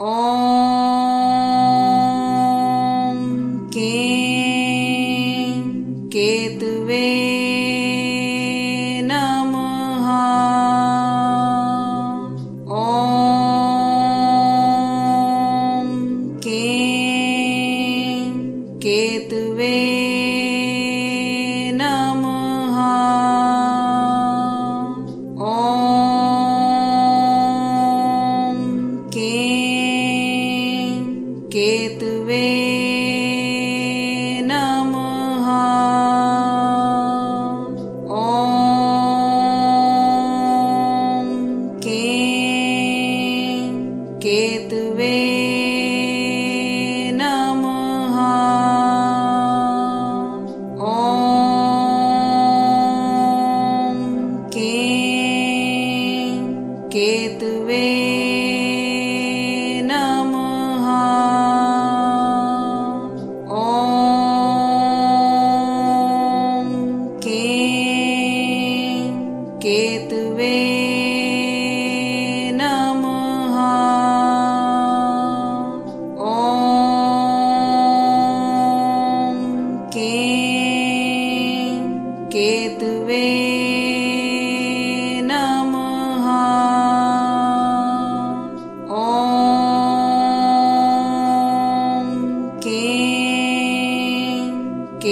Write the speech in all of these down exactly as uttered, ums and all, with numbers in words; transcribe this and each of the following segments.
ॐ कें केतवे नमः। ॐ कें केतवे नमः। ॐ कें केतवे नमः। ॐ कें केतवे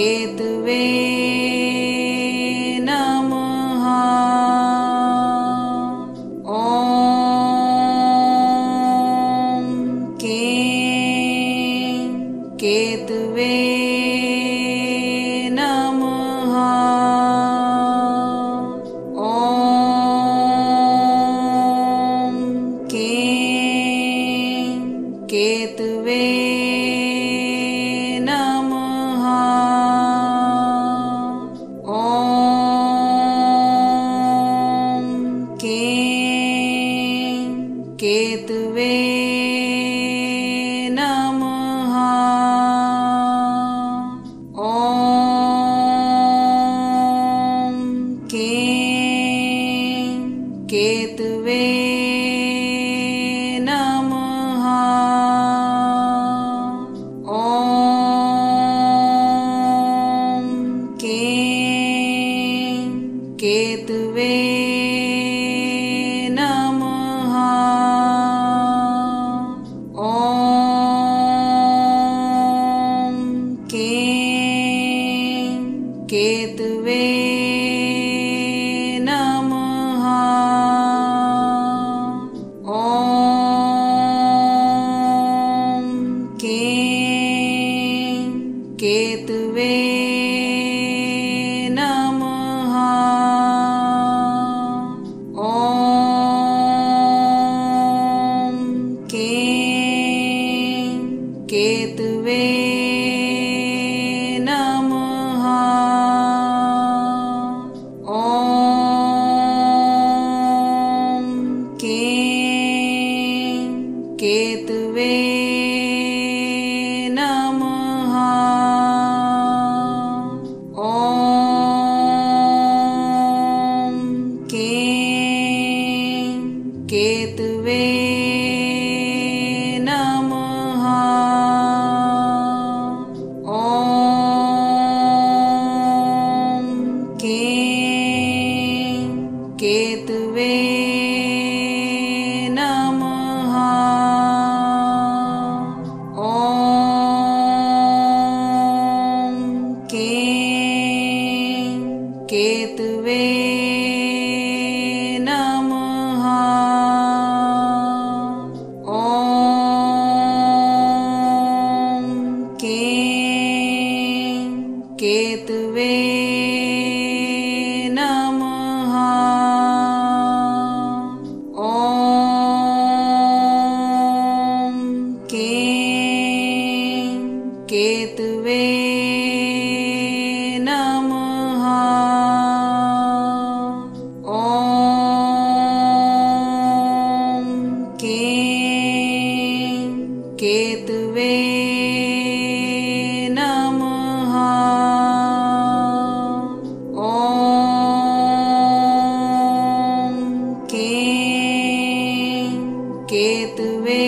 नमः। ॐ कें केतवे केतवे नमः। ॐ कें केतवे नमः। ॐ कें केतवे केतवे नमः। ॐ कें केतवे नमः। ॐ कें केतवे केतवे नमः। ॐ कें केतवे नमः। ॐ कें केतवे केतवे नमः। ॐ कें केतवे नमः। ॐ कें केतवे केतवे नमः। ॐ कें केतवे नमः। ॐ कें केतवे केतवे नमः। ॐ कें केतवे नमः। ॐ कें केतवे केतवे।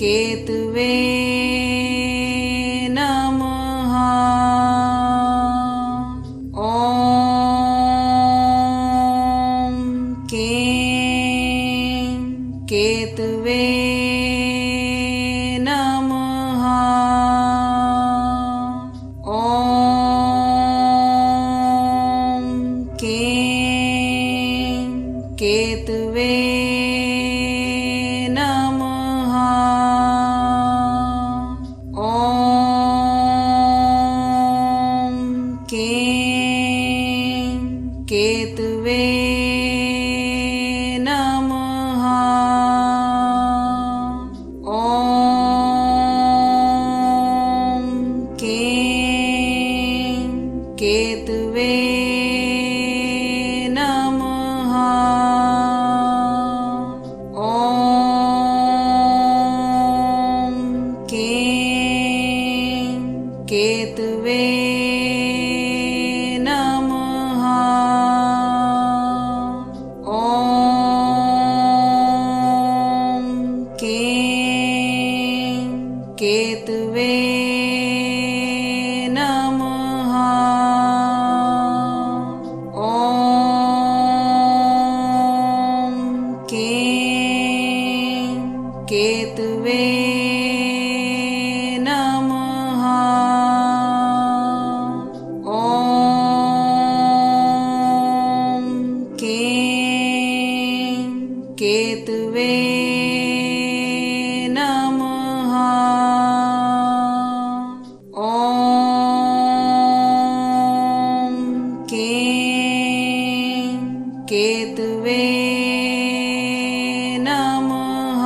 केतवे नमः। ॐ कें केतवे नमः। ॐ कें केतवे केतवे नमः। ॐ कें केतवे नमः।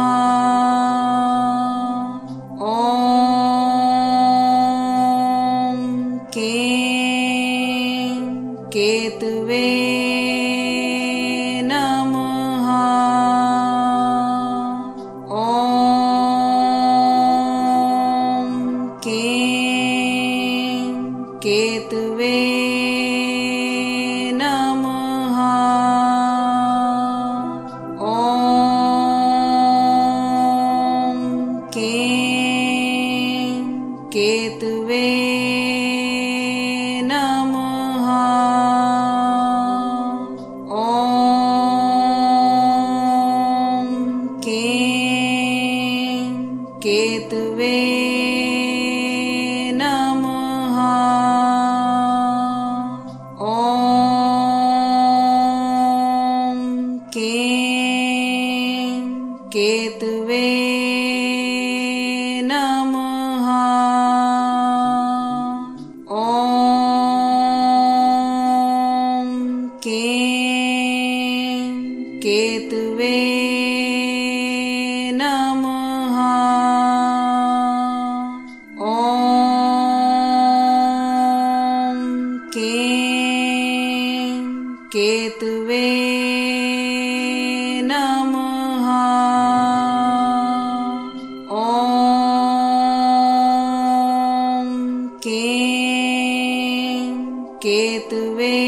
ॐ कें केतवे केतवे नमः। ॐ कें केतवे नमः। ॐ कें केतवे केतवे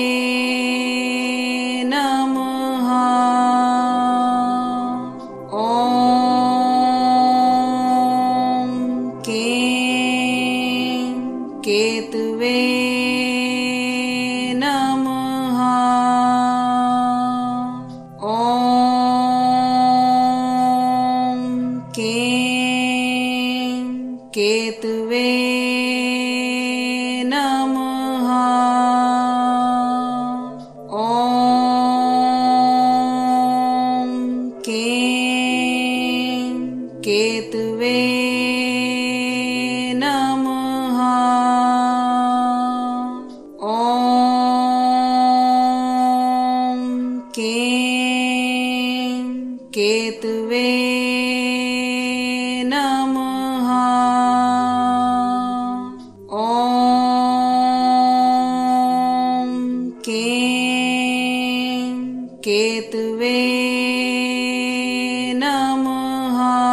नमः। ॐ कें केतवे नमः। ॐ कें केतवे केतवे नमः। ॐ कें केतवे नमः। ॐ कें केतवे केतवे नमः। ॐ कें केतवे नमः। ॐ कें केतवे केतवे नमः। ॐ कें केतवे नमः। ॐ कें केतवे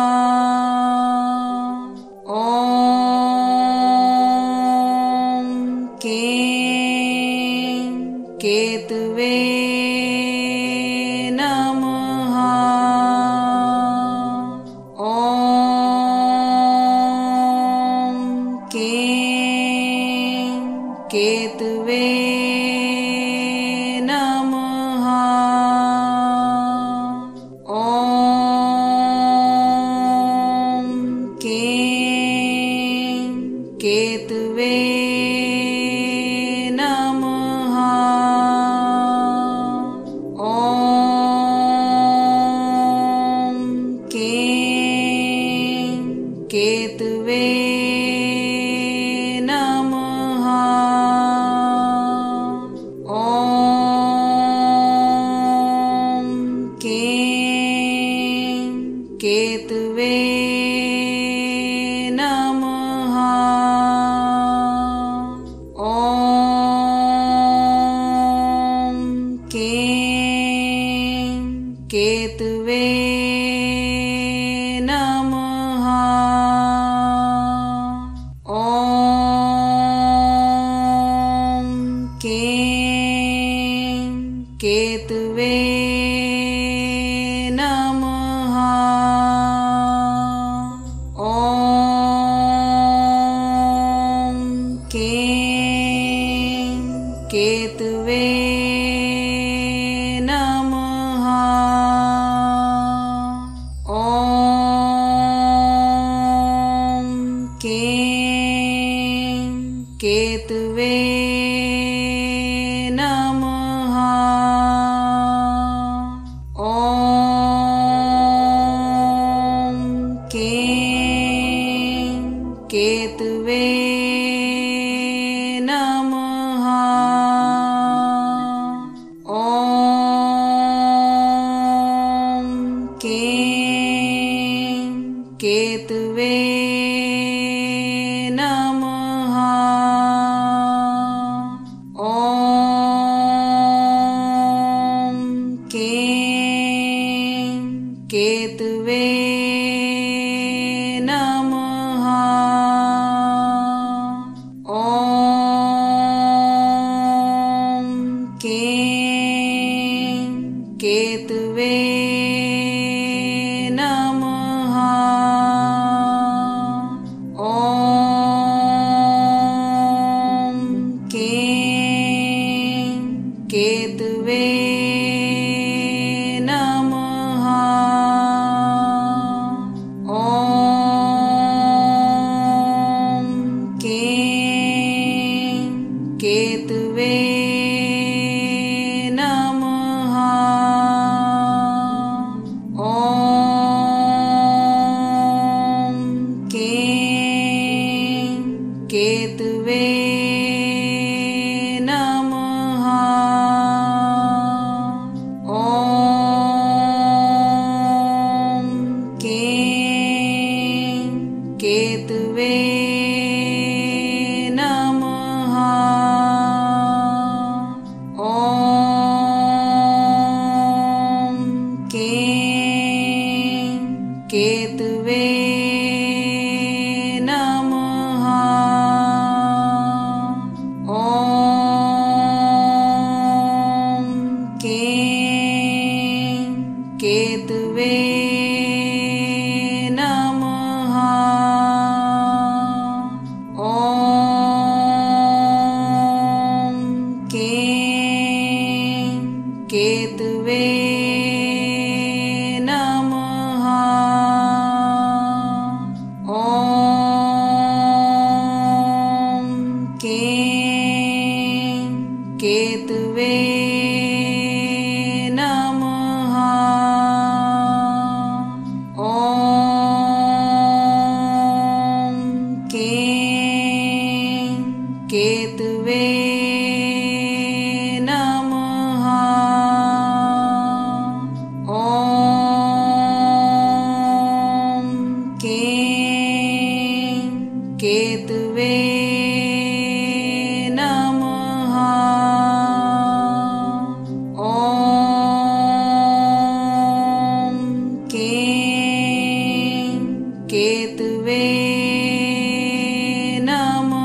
केतवे नमः। ॐ कें केतवे नमः। ॐ कें केतवे नमः। केतवे नमः। ॐ कें केतवे नमः। ॐ कें केतवे केतवे नमः। ॐ कें केतवे नमः। ॐ कें केतवे केतवे नमः। ॐ कें केतवे नमः। ॐ कें केतवे केतवे नमः। ॐ कें केतवे नमः। ॐ कें केतवे केतवे नमः। ॐ कें केतवे नमः। ॐ कें केतवे केतवे नमः। ॐ कें केतवे नमः। ॐ कें केतवे केतवे नमः। ॐ कें केतवे नमः। ॐ कें केतवे केतवे नमः। ॐ कें केतवे नमः। ॐ कें केतवे नमः।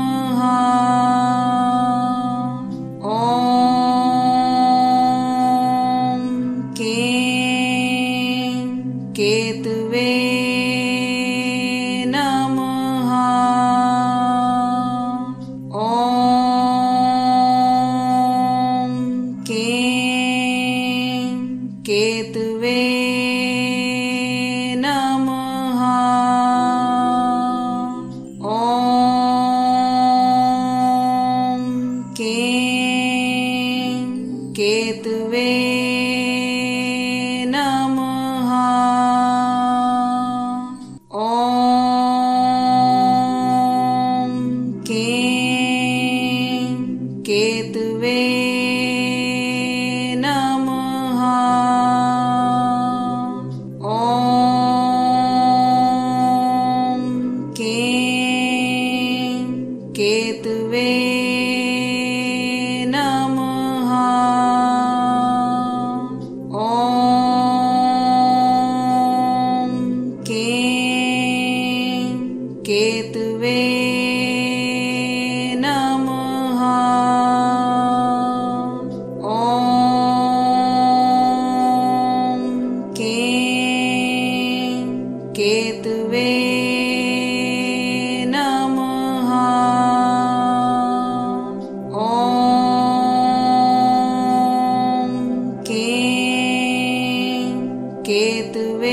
केतवे नमः। ॐ कें केतवे नमः। ॐ कें केतवे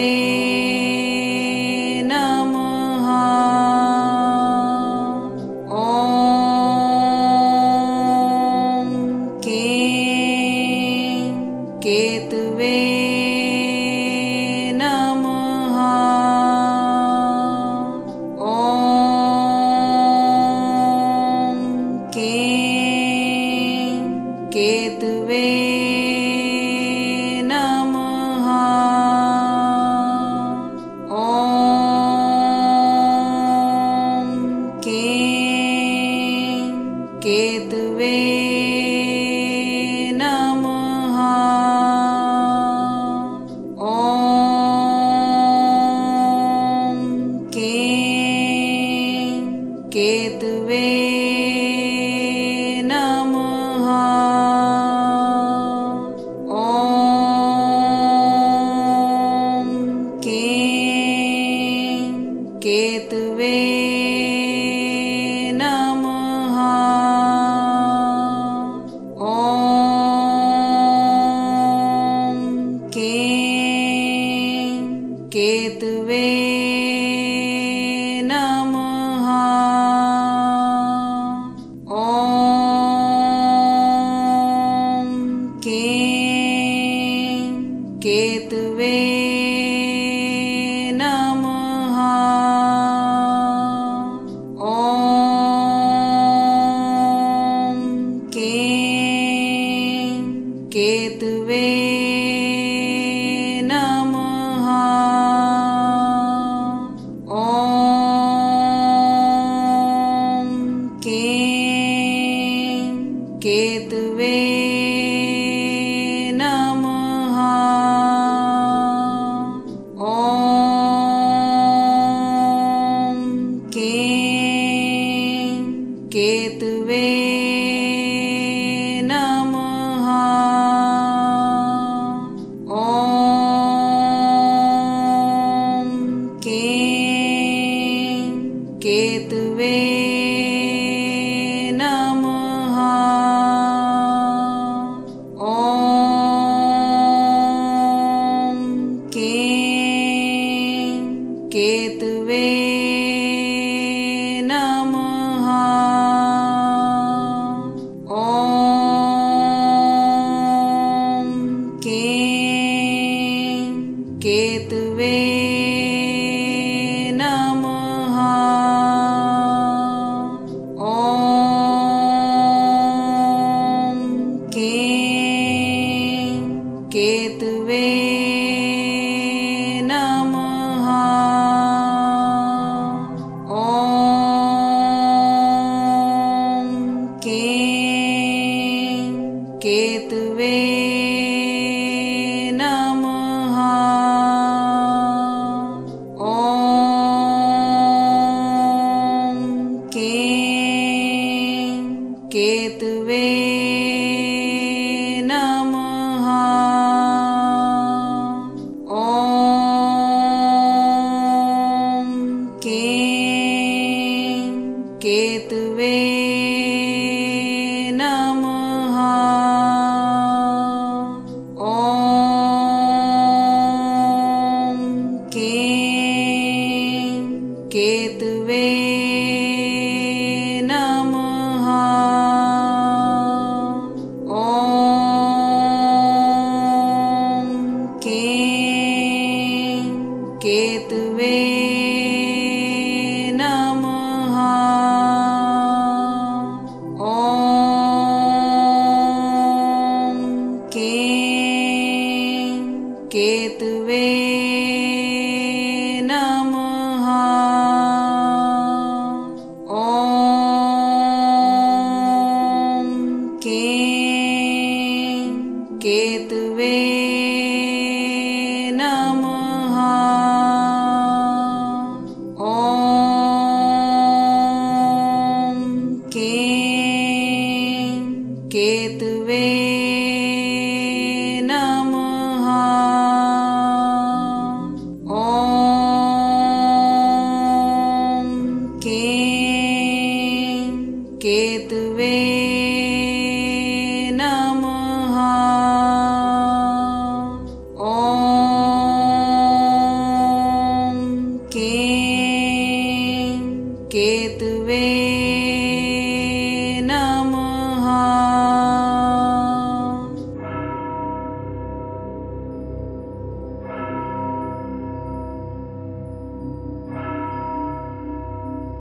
केतवे नमः। ॐ कें केतवे नमः। ॐ कें केतवे केतवे नमः। ॐ कें केतवे नमः। ॐ कें केतवे केतवे नमः। ॐ कें केतवे नमः। ॐ कें केतवे केतवे नमः। ॐ कें केतवे नमः। ॐ कें केतवे केतवे नमः। ॐ कें केतवे नमः। ॐ कें केतवे केतवे नमः। ॐ कें केतवे नमः। ॐ कें केतवे केतवे नमः। ॐ कें केतवे नमः। केतु